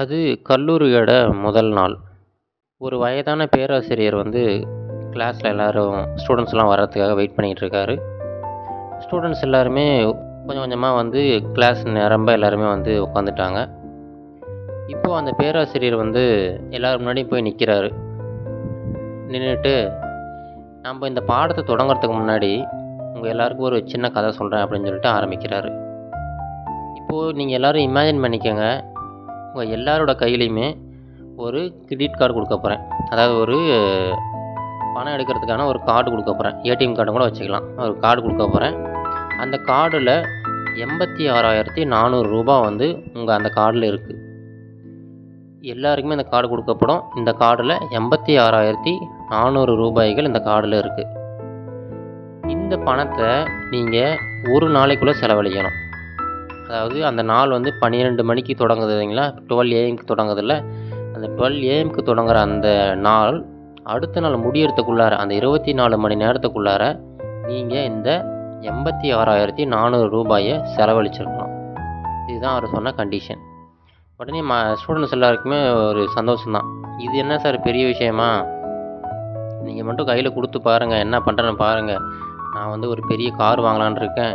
அது கல்லூரியோட முதல் நாள். ஒரு வயதான பேராசிரியர் வந்து கிளாஸில் எல்லோரும் ஸ்டூடெண்ட்ஸ்லாம் வர்றதுக்காக வெயிட் பண்ணிகிட்ருக்காரு. ஸ்டூடெண்ட்ஸ் எல்லாருமே கொஞ்சம் கொஞ்சமாக வந்து கிளாஸ் நிரம்ப எல்லாருமே வந்து உட்காந்துட்டாங்க. இப்போது அந்த பேராசிரியர் வந்து எல்லோரும் முன்னாடி போய் நிற்கிறாரு. நின்றுட்டு, நம்ம இந்த பாடத்தை தொடங்கிறதுக்கு முன்னாடி உங்கள் எல்லாருக்கும் ஒரு சின்ன கதை சொல்கிறேன் அப்படின்னு சொல்லிட்டு ஆரம்பிக்கிறாரு. இப்போது நீங்கள் எல்லோரும் இமேஜின் பண்ணிக்கோங்க, உங்கள் எல்லாரோட கையிலையுமே ஒரு கிரெடிட் கார்டு கொடுக்க போகிறேன், அதாவது ஒரு பணம் எடுக்கிறதுக்கான ஒரு கார்டு கொடுக்க போகிறேன், ஏடிஎம் கார்டு கூட வச்சுக்கலாம், ஒரு கார்டு கொடுக்க போகிறேன். அந்த கார்டில் 86,400 ரூபா வந்து உங்கள் அந்த கார்டில் இருக்குது. எல்லாருக்குமே இந்த கார்டு கொடுக்கப்படும். இந்த கார்டில் 86,400 ரூபாய்கள் இந்த கார்டில் இருக்குது. இந்த பணத்தை நீங்கள் ஒரு நாளைக்குள்ளே செலவழிக்கணும். அதாவது அந்த நாள் வந்து 12 மணிக்கு தொடங்குது இல்லைங்களா, 12 AM தொடங்குதில்ல, அந்த 12 AM தொடங்குற அந்த நாள் அடுத்த நாள் முடியறதுக்குள்ளார அந்த 24 மணி நேரத்துக்குள்ளார நீங்கள் இந்த 86,400 ரூபாயை செலவழிச்சிருக்கணும். இதுதான் அவர் சொன்ன கண்டிஷன். உடனே ஸ்டூடெண்ட்ஸ் எல்லாருக்குமே ஒரு சந்தோஷம்தான். இது என்ன சார் பெரிய விஷயமா, நீங்கள் மட்டும் கையில் கொடுத்து பாருங்கள், என்ன பண்ணுறேன்னு பாருங்கள், நான் வந்து ஒரு பெரிய கார் வாங்கலான்னு இருக்கேன்,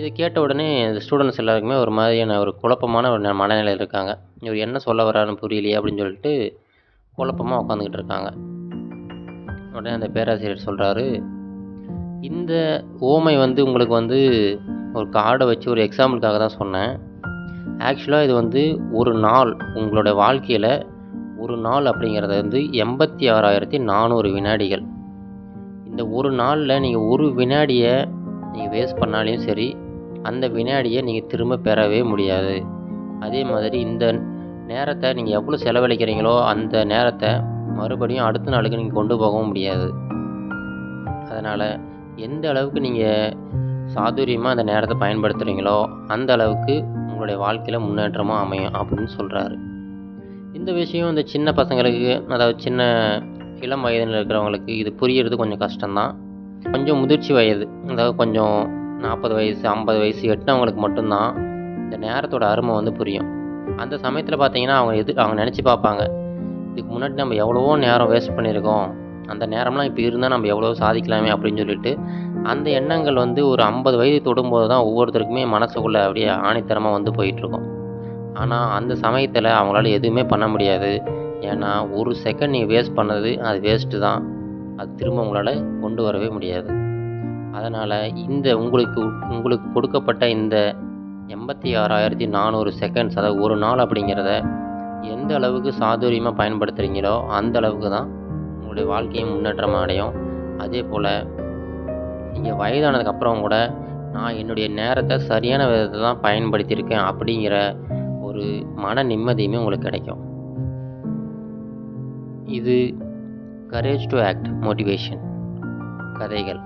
இதை கேட்ட உடனே இந்த ஸ்டூடெண்ட்ஸ் எல்லாருக்குமே ஒரு மாதிரியான ஒரு குழப்பமான ஒரு மனநிலையில் இருக்காங்க. இவர் என்ன சொல்ல வர்றாருன்னு புரியலையே அப்படின்னு சொல்லிட்டு குழப்பமாக உட்காந்துக்கிட்டு இருக்காங்க. உடனே அந்த பேராசிரியர் சொல்கிறாரு, இந்த ஓமை வந்து உங்களுக்கு வந்து ஒரு கார்டை வச்சு ஒரு எக்ஸாம்பிளுக்காக தான் சொன்னேன். ஆக்சுவலாக இது வந்து ஒரு நாள், உங்களோட வாழ்க்கையில் ஒரு நாள் அப்படிங்கிறது வந்து 86,400 வினாடிகள். இந்த ஒரு நாளில் நீங்கள் ஒரு வினாடியை நீங்கள் வேஸ்ட் பண்ணாலையும் சரி, அந்த வினாடியை நீங்கள் திரும்ப பெறவே முடியாது. அதே மாதிரி இந்த நேரத்தை நீங்கள் எவ்வளோ செலவழிக்கிறீங்களோ அந்த நேரத்தை மறுபடியும் அடுத்த நாளுக்கு நீங்கள் கொண்டு போகவும் முடியாது. அதனால் எந்த அளவுக்கு நீங்கள் சாதுரியமாக அந்த நேரத்தை பயன்படுத்துகிறீங்களோ அந்த அளவுக்கு உங்களுடைய வாழ்க்கையில் முன்னேற்றமாக அமையும் அப்படின்னு சொல்கிறாரு. இந்த விஷயம் இந்த சின்ன பசங்களுக்கு, அதாவது சின்ன இளம் வயதில் இருக்கிறவங்களுக்கு இது புரியறது கொஞ்சம் கஷ்டம்தான். கொஞ்சம் முதிர்ச்சி வயது, அதாவது கொஞ்சம் 40 வயசு 50 வயசு எட்டினவங்களுக்கு மட்டும்தான் இந்த நேரத்தோட அருமை வந்து புரியும். அந்த சமயத்தில் பார்த்திங்கன்னா அவங்க நினச்சி பார்ப்பாங்க, இதுக்கு முன்னாடி நம்ம எவ்வளவோ நேரம் வேஸ்ட் பண்ணியிருக்கோம், அந்த நேரம்லாம் இப்போ இருந்தால் நம்ம எவ்வளோ சாதிக்கலாமே அப்படின்னு சொல்லிட்டு அந்த எண்ணங்கள் வந்து ஒரு 50 வயது தொடும்போது தான் ஒவ்வொருத்தருக்குமே மனசுக்குள்ளே அப்படியே ஆணித்தரமாக வந்து போயிட்டுருக்கோம். ஆனால் அந்த சமயத்தில் அவங்களால எதுவுமே பண்ண முடியாது. ஏன்னா ஒரு செகண்ட் நீங்கள் வேஸ்ட் பண்ணது அது வேஸ்ட்டு தான், அது திரும்ப உங்களால் கொண்டு வரவே முடியாது. அதனால் இந்த உங்களுக்கு கொடுக்கப்பட்ட இந்த 86,400 செகண்ட்ஸ், அதாவது ஒரு நாள் அப்படிங்கிறத எந்த அளவுக்கு சாதுரியமாக பயன்படுத்துகிறீங்களோ அந்த அளவுக்கு தான் உங்களுடைய வாழ்க்கையும் முன்னேற்றம் அடையும். அதே போல் நீங்கள் வயதானதுக்கப்புறம் கூட நான் என்னுடைய நேரத்தை சரியான விதத்தை தான் பயன்படுத்தியிருக்கேன் அப்படிங்கிற ஒரு மன நிம்மதியுமே உங்களுக்கு கிடைக்கும். இது Courage to Act Motivation கதைகள்.